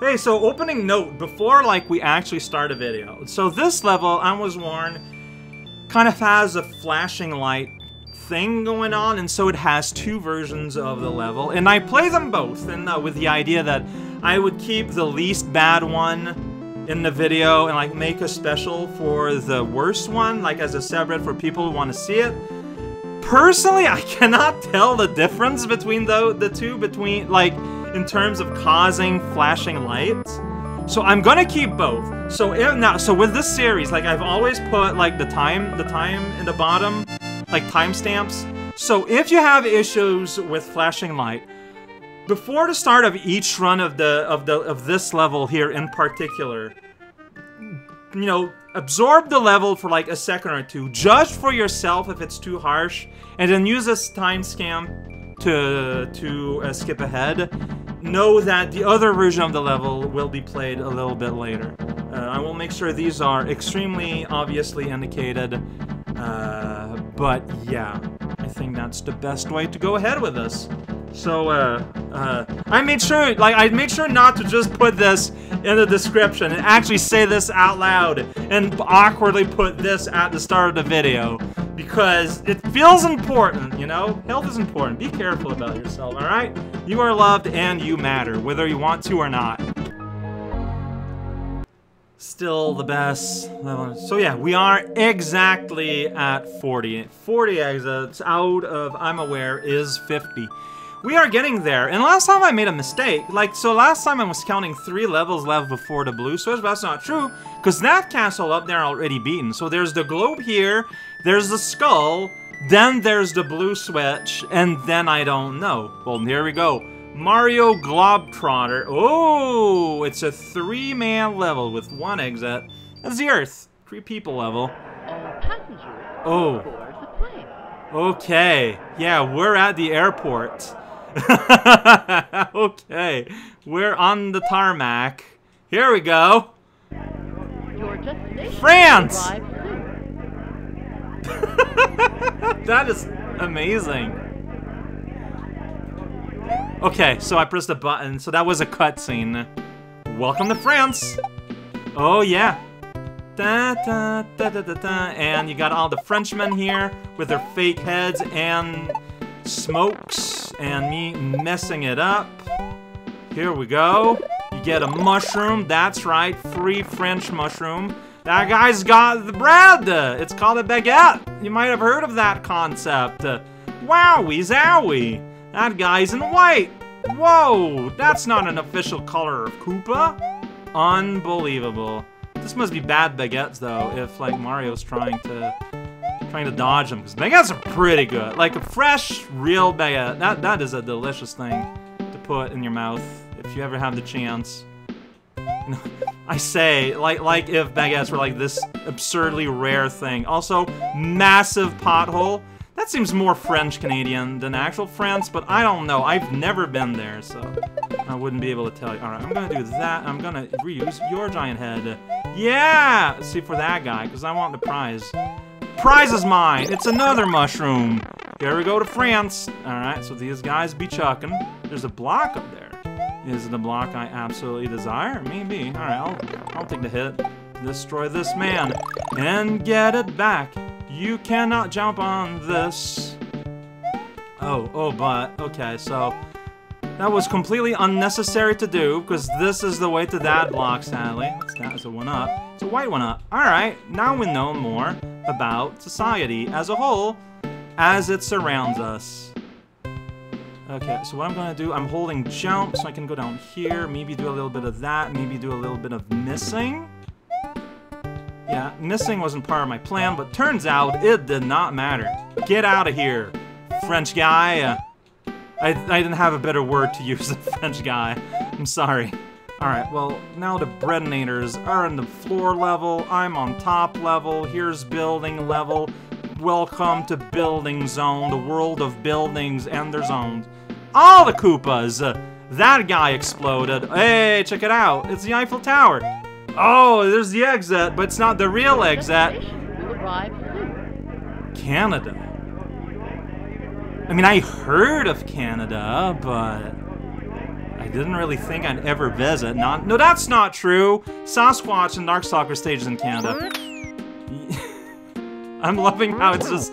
Hey, so opening note, before like we actually start a video. So this level, I was warned, kind of has a flashing light thing going on, and so it has two versions of the level, and I play them both, and with the idea that I would keep the least bad one in the video and like make a special for the worst one, like as a subreddit for people who want to see it. Personally, I cannot tell the difference between the two, between like in terms of causing flashing lights. So I'm gonna keep both. So if now, so with this series, like I've always put like the time in the bottom, like timestamps. So if you have issues with flashing light, before the start of each run of this level here in particular, you know, absorb the level for like a second or two, judge for yourself if it's too harsh, and then use this timestamp to skip ahead. Know that the other version of the level will be played a little bit later. I will make sure these are extremely obviously indicated, but yeah, I think that's the best way to go ahead with this. So, I made sure not to just put this in the description and actually say this out loud and awkwardly put this at the start of the video because it feels important, you know? Health is important. Be careful about yourself, all right? You are loved and you matter, whether you want to or not. Still the best level. So yeah, we are exactly at 40. 40 exits out of, I'm aware, is 50. We are getting there, and last time I made a mistake. Like, so last time I was counting 3 levels left before the blue switch, but that's not true, because that castle up there already beaten. So there's the globe here, there's the skull, then there's the blue switch, and then I don't know. Well, here we go. Mario Globetrotter. Oh, it's a 3-man level with 1 exit. That's the Earth. 3 people level. Oh. Okay. Yeah, we're at the airport. Okay, we're on the tarmac. Here we go. France! That is amazing. Okay, so I pressed a button, so that was a cutscene. Welcome to France! Oh yeah. Da, da, da, da, da, da. And you got all the Frenchmen here with their fake heads and smokes, and me messing it up. Here we go. You get a mushroom, that's right, free French mushroom. That guy's got the bread! It's called a baguette! You might have heard of that concept. Wowie zowie! That guy's in white! Whoa! That's not an official color of Koopa! Unbelievable. This must be bad baguettes though, if like Mario's trying to dodge them, because baguettes are pretty good. Like a fresh, real baguette. That is a delicious thing to put in your mouth if you ever have the chance. I say, like if baguettes were like this absurdly rare thing. Also, massive pothole. That seems more French-Canadian than actual France, but I don't know. I've never been there, so I wouldn't be able to tell you. All right, I'm gonna do that. I'm gonna reuse your giant head. Yeah! Let's see for that guy, because I want the prize. Prize is mine! It's another mushroom! Here we go to France! Alright, so these guys be chucking. There's a block up there. Is it a block I absolutely desire? Maybe. Alright, I'll take the hit. Destroy this man. And get it back. You cannot jump on this. Oh, but, okay, so that was completely unnecessary to do, because this is the way to that block, sadly. That's a 1-up. It's a white 1-up. Alright, now we know more about society as a whole, as it surrounds us. Okay, so what I'm gonna do, I'm holding jump, so I can go down here, maybe do a little bit of that, maybe do a little bit of missing. Yeah, missing wasn't part of my plan, but turns out it did not matter. Get out of here, French guy. I didn't have a better word to use than French guy. I'm sorry. Alright, well, now the Breadinators are in the floor level, I'm on top level, here's building level. Welcome to Building Zone, the world of buildings and their zones. All the Koopas! That guy exploded. Hey, check it out, it's the Eiffel Tower. Oh, there's the exit, but it's not the real exit. Canada. I mean, I heard of Canada, but I I didn't really think I'd ever visit. No, that's not true! Sasquatch and Darkstalker stages in Canada. I'm loving how it's just...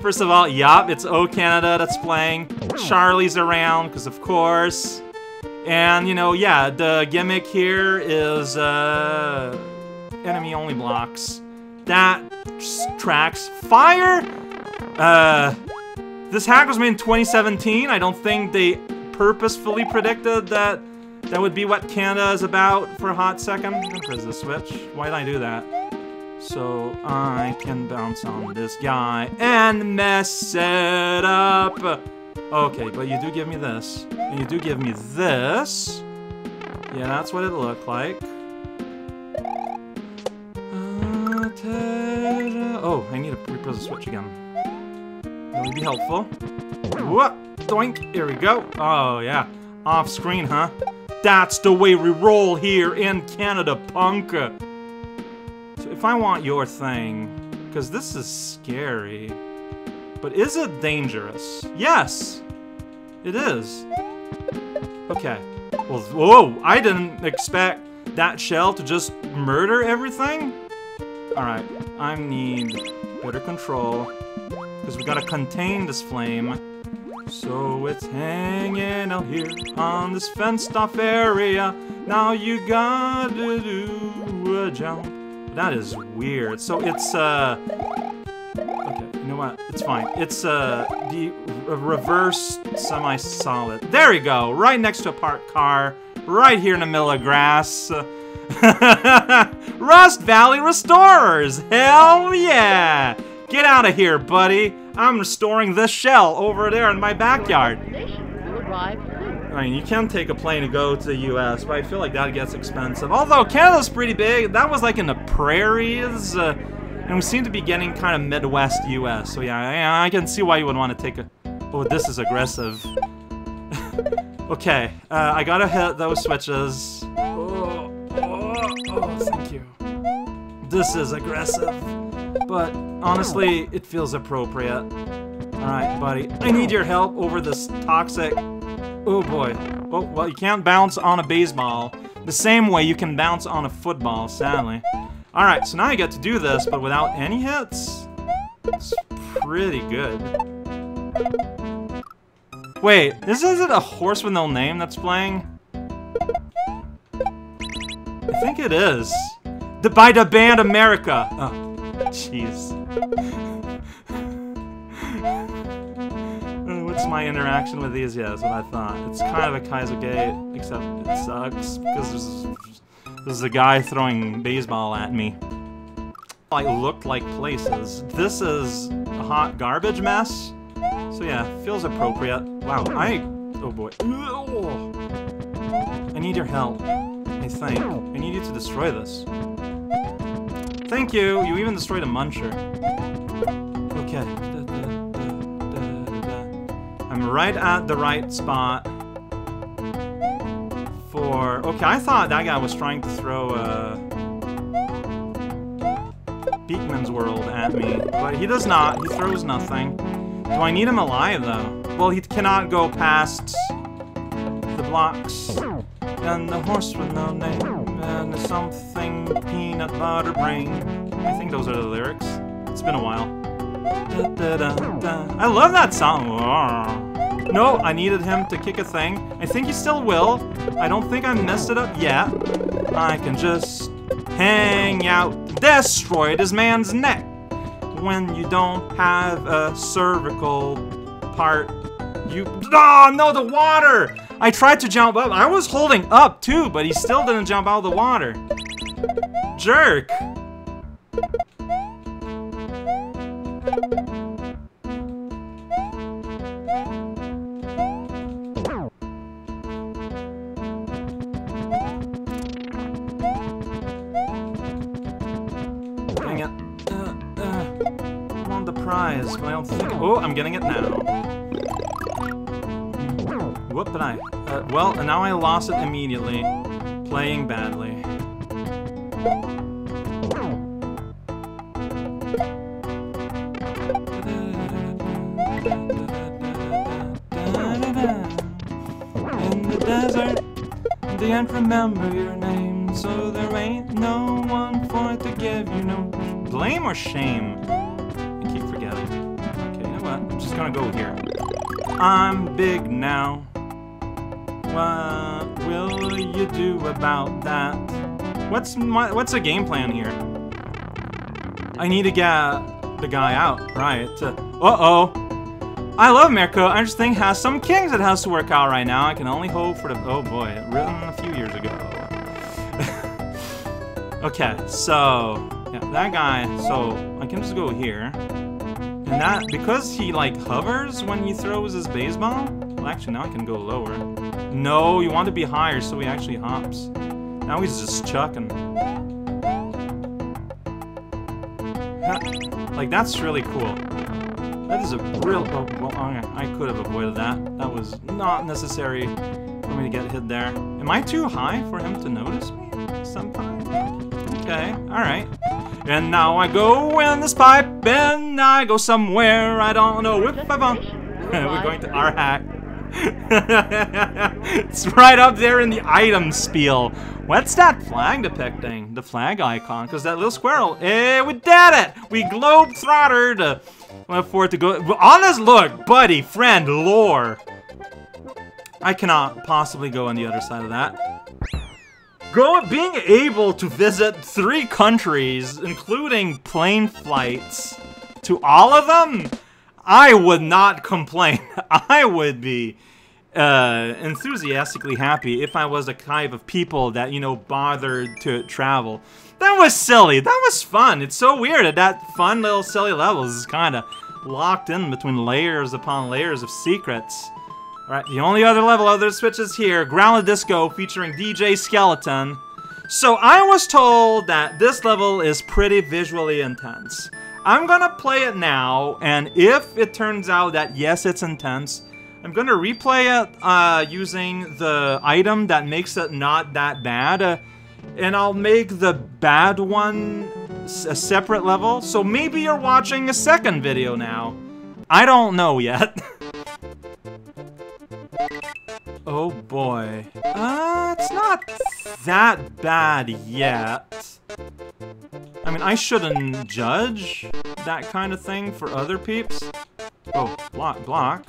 First of all, yup, it's O Canada that's playing. Charlie's around, because of course. And, you know, yeah, the gimmick here is, enemy-only blocks. That tracks. Fire! This hack was made in 2017. I don't think they purposefully predicted that that would be what Canada is about for a hot second. I'm gonna press the switch. Why did I do that? So I can bounce on this guy and mess it up. Okay, but you do give me this. And you do give me this. Yeah, that's what it looked like. Oh, I need to repress the switch again. That would be helpful. Whoop! Doink! Here we go. Oh, yeah. Off screen, huh? That's the way we roll here in Canada, punk! So if I want your thing, because this is scary, but is it dangerous? Yes! It is. Okay. Well, whoa! I didn't expect that shell to just murder everything? Alright, I need better control, because we gotta contain this flame. So it's hanging out here on this fenced-off area. Now you gotta do a jump. That is weird. So it's, okay, you know what? It's fine. It's, the reverse semi-solid. There we go! Right next to a parked car. Right here in the middle of grass. Rust Valley Restorers! Hell yeah! Get out of here, buddy! I'm restoring this shell over there in my backyard. I mean, you can take a plane to go to the US, but I feel like that gets expensive. Although Canada's pretty big, that was like in the prairies, and we seem to be getting kind of Midwest US, so yeah, I can see why you would want to take a... Oh, this is aggressive. Okay, I gotta hit those switches. Oh, thank you. This is aggressive, but honestly, it feels appropriate. Alright, buddy. I need your help over this toxic... Oh, boy. Oh, well, you can't bounce on a baseball the same way you can bounce on a football, sadly. Alright, so now I get to do this, but without any hits? It's pretty good. Wait, this isn't a horse with no name that's playing? I think it is. By the band America! Oh, jeez. What's my interaction with these? Yeah, that's what I thought. It's kind of a Kaiser Gate, except it sucks, because there's a guy throwing baseball at me. I looked like places. This is a hot garbage mess, so yeah, feels appropriate. Wow, oh boy. I need your help. I think. I need you to destroy this. Thank you! You even destroyed a muncher. Okay. I'm right at the right spot for... Okay, I thought that guy was trying to throw Beakman's World at me, but he does not. He throws nothing. Do I need him alive, though? Well, he cannot go past the blocks. And the horse with no name, and something peanut butter brain. I think those are the lyrics. It's been a while. Da, da, da, da. I love that song. No, I needed him to kick a thing. I think he still will. I don't think I messed it up yet. I can just hang out. Destroyed his man's neck. When you don't have a cervical part, you... Oh, no, the water! I tried to jump up. I was holding up, too, but he still didn't jump out of the water. Jerk! Dang it. I want the prize, but I don't think... Oh, I'm getting it now. Whoop, but I... well, and now I lost it immediately. Playing badly. In the desert. can't remember your name, so there ain't no one for it to give you no blame or shame. I keep forgetting. Okay, you know what? I'm just gonna go here. I'm big now. What will you do about that? What's the game plan here? I need to get the guy out, right? Uh-oh. I love America. I just think has some kinks that has to work out right now. I can only hope for the... Oh boy, written a few years ago. Okay, so... Yeah, that guy, so I can just go here. And that, because he like hovers when he throws his baseball? Well, actually now I can go lower. No, you want to be higher, so he actually hops. Now he's just chucking. Like, that's really cool. That is a real... Oh, well, okay. I could have avoided that. That was not necessary for me to get hit there. Am I too high for him to notice me sometimes? Okay, alright. And now I go in this pipe, and I go somewhere. I don't know if I bump. We're going to our hack. It's right up there in the item spiel. What's that flag depicting? The flag icon, because that little squirrel. Hey, we did it! We globetrottered! Went forward to go. Honest, look, buddy, friend, lore. I cannot possibly go on the other side of that. Being able to visit 3 countries, including plane flights, to all of them, I would not complain. I would be enthusiastically happy if I was the type of people that, you know, bothered to travel. That was silly. That was fun. It's so weird that fun little silly levels is kind of locked in between layers upon layers of secrets. Alright, the only other level other Switch is here, Grounded Disco featuring DJ Skeleton. So I was told that this level is pretty visually intense. I'm gonna play it now, and if it turns out that yes, it's intense, I'm gonna replay it using the item that makes it not that bad. And I'll make the bad one a separate level. So maybe you're watching a second video now. I don't know yet. Oh boy. It's not that bad yet. I mean, I shouldn't judge that kind of thing for other peeps. Oh, block.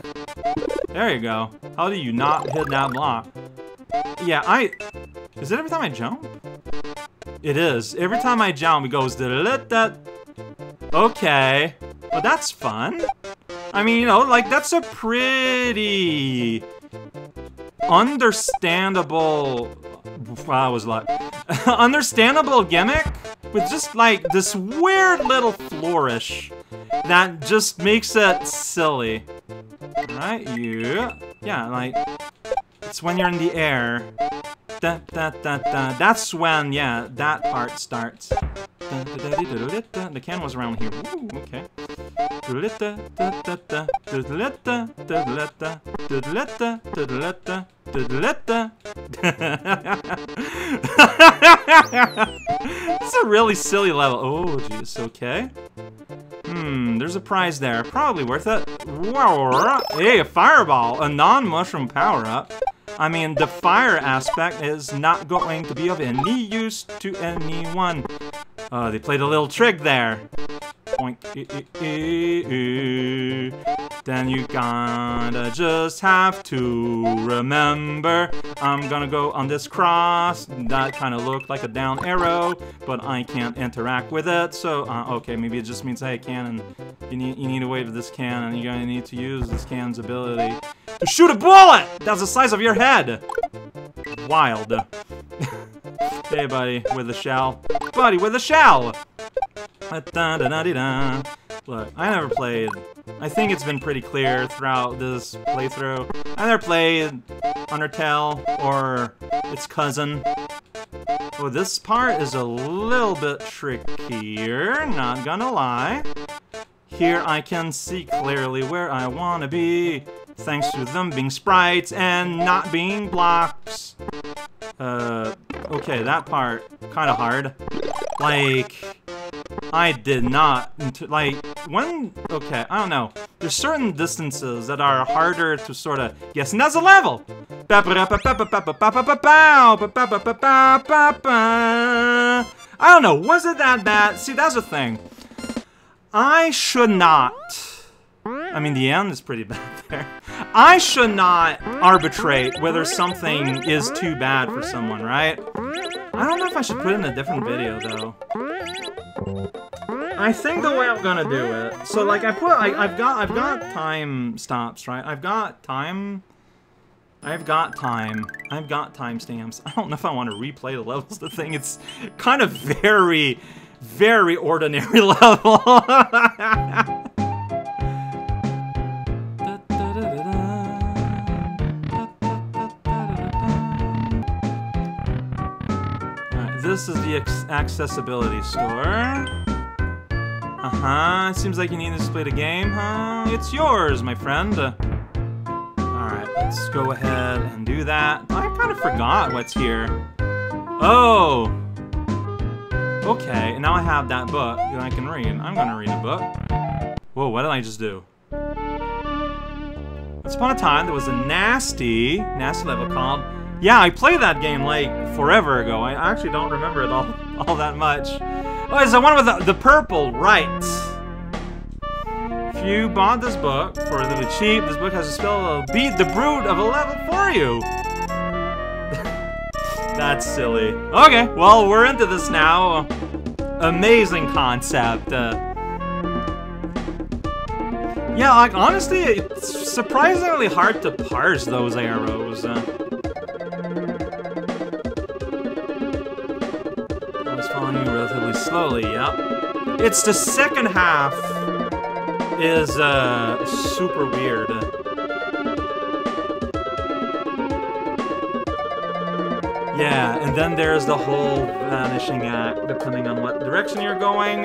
There you go. How do you not hit that block? Yeah, Is it every time I jump? It is. Every time I jump, it goes da-da-da-da. Okay. Well, that's fun. I mean, you know, like, that's a pretty... understandable... I was like... understandable gimmick with just, like, this weird little flourish that just makes it silly. Right? Yeah. Yeah, like... It's when you're in the air. Da, da, da, da. That's when, yeah, that part starts. Da, da, da, da, da. The can was around here. Ooh, okay. It's a really silly level. Oh, jeez, okay. There's a prize there. Probably worth it. Whoa, hey, a fireball. A non-mushroom power-up. I mean, the fire aspect is not going to be of any use to anyone. They played a little trick there. Boink. Then you gotta just have to remember. I'm gonna go on this cross. That kind of looked like a down arrow, but I can't interact with it. So, okay, maybe it just means, hey, cannon, you need to wave this cannon. You're gonna need to use this cannon's ability to shoot a bullet! That's the size of your head! Wild. Hey, buddy, with a shell. Buddy, with a shell! Look, I never played... I think it's been pretty clear throughout this playthrough. I never played Undertale or its cousin. Oh, this part is a little bit trickier, not gonna lie. Here I can see clearly where I wanna be, thanks to them being sprites and not being blocks. Okay, that part, kinda hard. Like, I did not, like, when, okay, I don't know. There's certain distances that are harder to sort of guess, and that's a level! I don't know, was it that bad? See, that's the thing. I should not... I mean, the end is pretty bad there. I should not arbitrate whether something is too bad for someone, right? I don't know if I should put it in a different video, though. I think the way I'm gonna do it... So, like, I've got time stops, right? I've got timestamps. I don't know if I want to replay the levels. The thing, it's kind of very, very ordinary level. This is the accessibility store. Uh-huh, it seems like you need to display the game, huh? It's yours, my friend. Alright, let's go ahead and do that. I kind of forgot what's here. Oh! Okay, and now I have that book that I can read. I'm gonna read a book. Whoa, what did I just do? Once upon a time, there was a nasty, nasty level called... Yeah, I played that game, like, forever ago. I actually don't remember it all that much. Oh, it's the one with the purple, right. If you bought this book for a little cheap, this book has a spell that'll beat the brood of a level for you. That's silly. Okay, well, we're into this now. Amazing concept. Yeah, like, honestly, it's surprisingly hard to parse those arrows. Slowly, yep. It's the second half is super weird. Yeah, and then there's the whole vanishing act, depending on what direction you're going.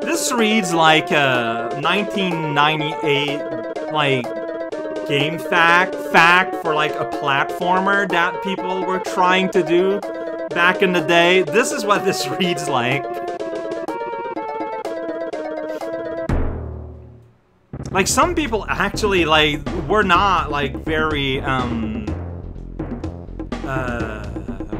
This reads like a 1998, like, game fact for like a platformer that people were trying to do back in the day. This is what this reads like. Like, some people actually like were not like very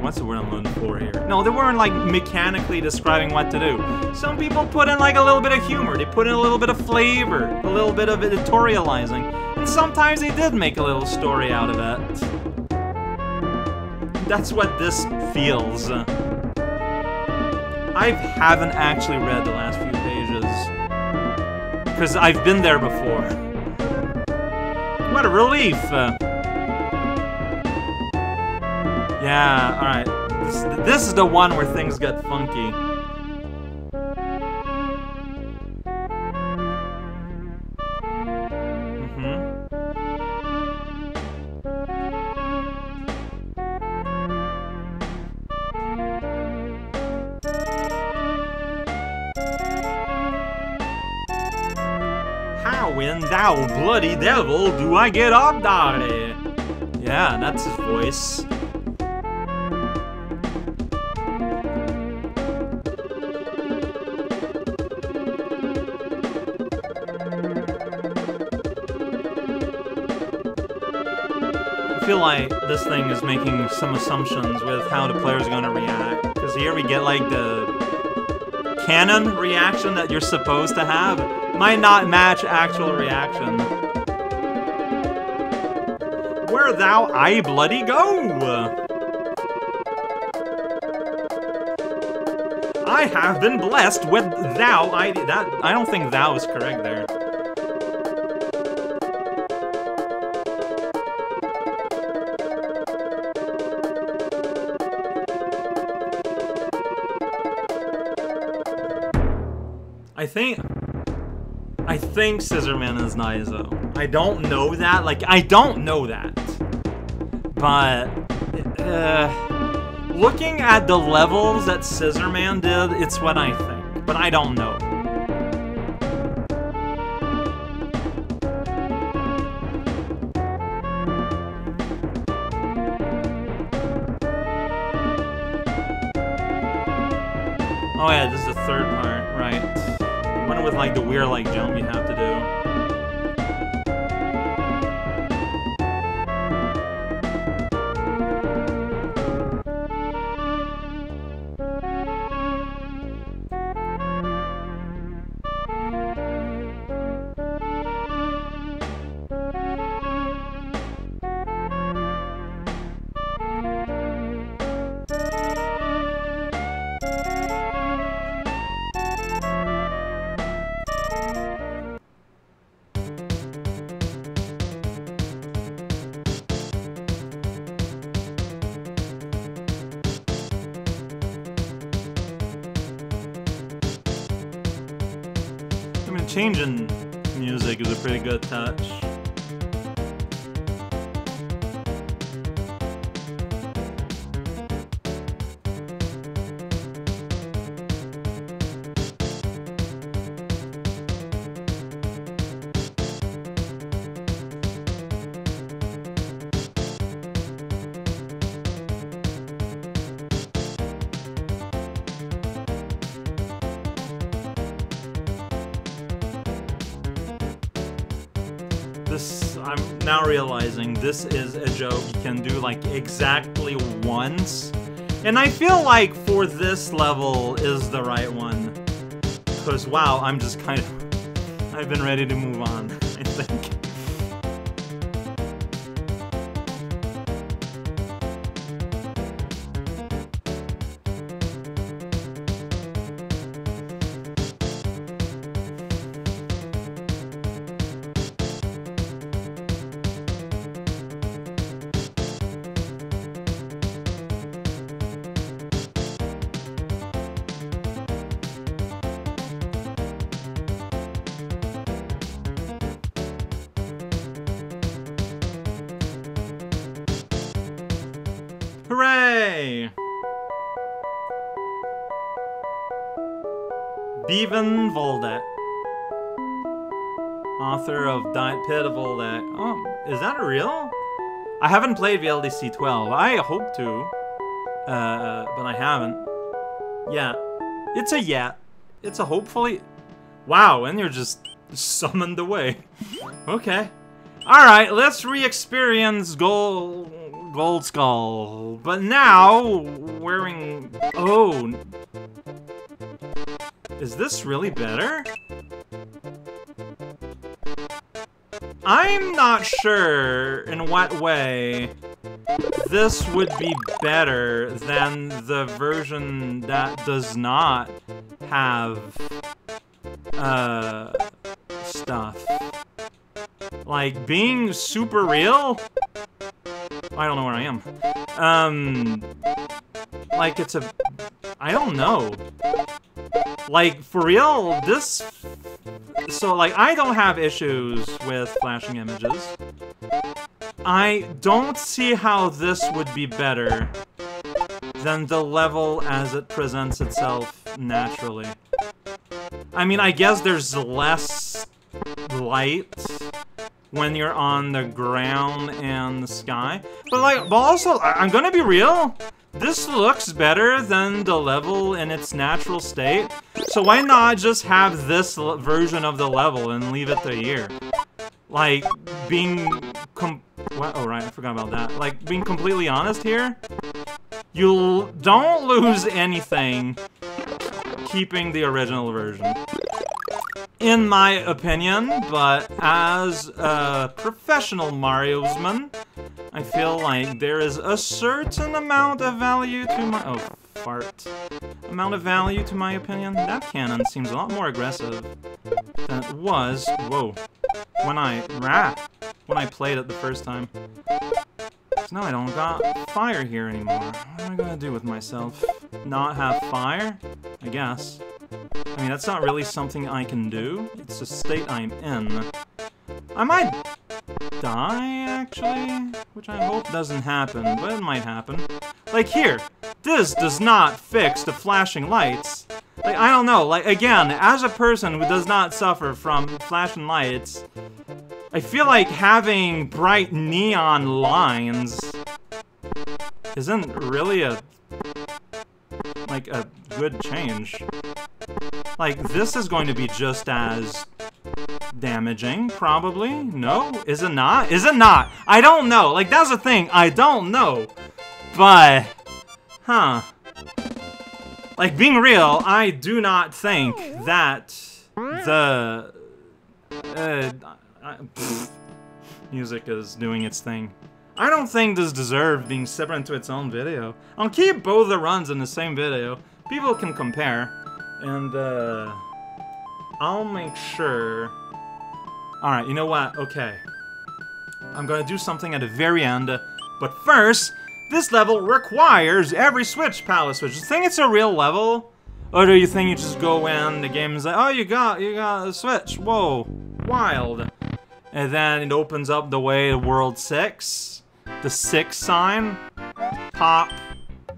what's the word I'm looking for here? No, they weren't like mechanically describing what to do. Some people put in like a little bit of humor, they put in a little bit of flavor, a little bit of editorializing. And sometimes they did make a little story out of it. That's what this feels. I haven't actually read the last few pages, because I've been there before. What a relief! Yeah, alright. This is the one where things get funky. Thou bloody devil, do I get up, daddy? Yeah, that's his voice. I feel like this thing is making some assumptions with how the player's gonna react. Because here we get like the canon reaction that you're supposed to have. Might not match actual reaction. Where thou I bloody go! I have been blessed with thou I that I don't think thou is correct there. I think Scissorman is nice though. I don't know that. Like, I don't know that. But looking at the levels that Scissorman did, it's what I think. But I don't know. Oh yeah, this is the third part, right? One with like the weird like jump you have to do. changing music is a pretty good touch. I'm now realizing this is a joke you can do like exactly once, and I feel like for this level is the right one, because wow, I'm just kind of, I've been ready to move on, I think. Hooray! Bevan Voldak, author of Pit of Voldak. Oh, is that real? I haven't played VLDC 12. I hope to, but I haven't. Yeah, it's a yeah. It's a hopefully. Wow, and you're just summoned away. Okay. All right, let's re-experience Gold Skull, but now wearing. Oh, is this really better? I'm not sure in what way this would be better than the version that does not have stuff. Like being super real. I don't know where I am. Like it's a, I don't know. Like for real, this, so like I don't have issues with flashing images. I don't see how this would be better than the level as it presents itself naturally. I mean, I guess there's less light when you're on the ground and the sky. But like, but also, I'm gonna be real, this looks better than the level in its natural state. So why not just have this version of the level and leave it here? Like, being what? Oh right, I forgot about that. Like, being completely honest here, you don't lose anything keeping the original version. In my opinion, but as a professional Mariosman, I feel like there is a certain amount of value to my amount of value to my opinion. That cannon seems a lot more aggressive than it was. Whoa! When I played it the first time. So now I don't got fire here anymore. What am I gonna do with myself? Not have fire? I guess. I mean, that's not really something I can do. It's the state I'm in. I might die, actually, which I hope doesn't happen, but it might happen. Like, here, this does not fix the flashing lights. Like, I don't know, like, again, as a person who does not suffer from flashing lights, I feel like having bright neon lines isn't really a, like, a good change. Like, this is going to be just as damaging, probably. No? Is it not? Is it not? I don't know. Like, that's the thing. I don't know. But, huh. Like, being real, I do not think that the music is doing its thing. I don't think this deserves being separate into its own video. I'll keep both the runs in the same video. People can compare. And, I'll make sure. Alright, you know what? Okay. I'm gonna do something at the very end. But first, this level requires every Switch Palace switch. You think it's a real level? Or do you think you just go in, the game is like, oh, you got a Switch, whoa, wild. And then it opens up the way to World 6, the 6 sign, pop,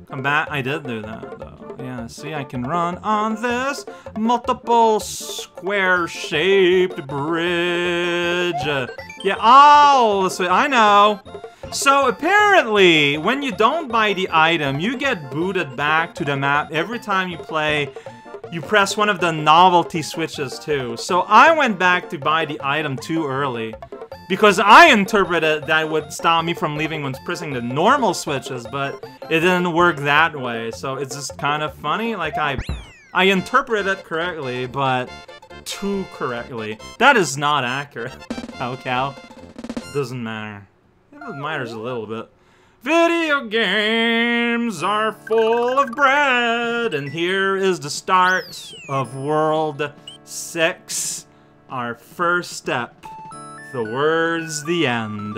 come back. I did do that, though. Yeah, see, I can run on this multiple square-shaped bridge. Yeah, oh, I know. So apparently, when you don't buy the item, you get booted back to the map every time you play. You press one of the novelty switches too. So I went back to buy the item too early, because I interpreted that would stop me from leaving when pressing the normal switches, but it didn't work that way. So it's just kind of funny. Like I interpreted it correctly, but too correctly. That is not accurate. Cow. Doesn't matter. It matters a little bit. Video games are full of bread, and here is the start of World 6, our first step towards the end.